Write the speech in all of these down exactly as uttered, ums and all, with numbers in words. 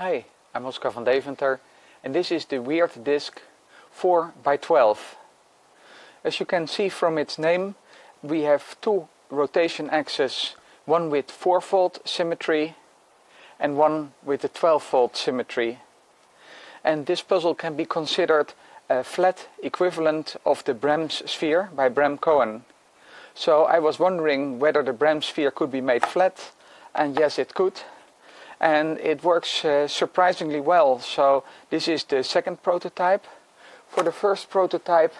Hi, I'm Oskar van Deventer, and this is the Weird Disk four by twelve. As you can see from its name, we have two rotation axes, one with four volt symmetry and one with a twelve volt symmetry. And this puzzle can be considered a flat equivalent of the Bram's Sphere by Bram Cohen. So I was wondering whether the Bram Sphere could be made flat, and yes, it could. And it works uh, surprisingly well. So this is the second prototype. For the first prototype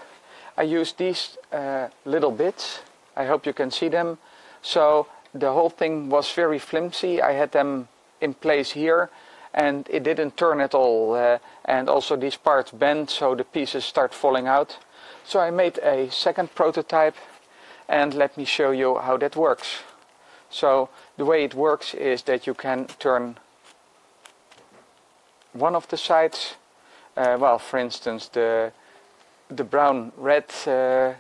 I used these uh, little bits. I hope you can see them. So the whole thing was very flimsy. I had them in place here and it didn't turn at all. Uh, and also these parts bend, so the pieces start falling out. So I made a second prototype, and let me show you how that works. So the way it works is that you can turn one of the sides, uh, well, for instance, the, the brown-red uh,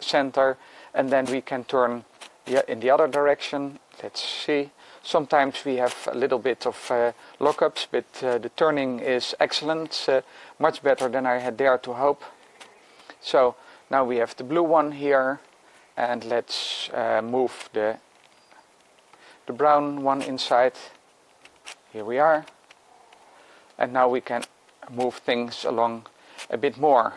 center, and then we can turn the, in the other direction. Let's see. Sometimes we have a little bit of uh, lockups, but uh, the turning is excellent, uh, much better than I had dared to hope. So now we have the blue one here, and let's uh, move the the brown one inside. Here we are. And now we can move things along a bit more.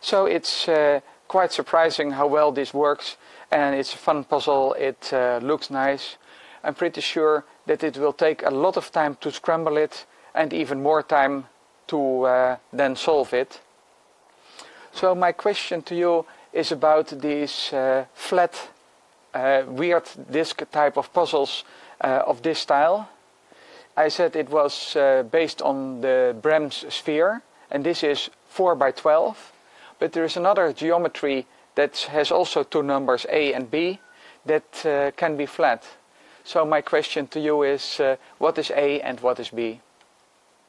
So it's uh, quite surprising how well this works, and it's a fun puzzle. It uh, looks nice. I'm pretty sure that it will take a lot of time to scramble it, and even more time to uh, then solve it. So my question to you is about these uh, flat Uh, weird disc type of puzzles uh, of this style. I said it was uh, based on the Bram's Sphere, and this is four by twelve, but there is another geometry that has also two numbers A and B that uh, can be flat. So my question to you is uh, what is A and what is B?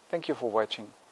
Thank you for watching.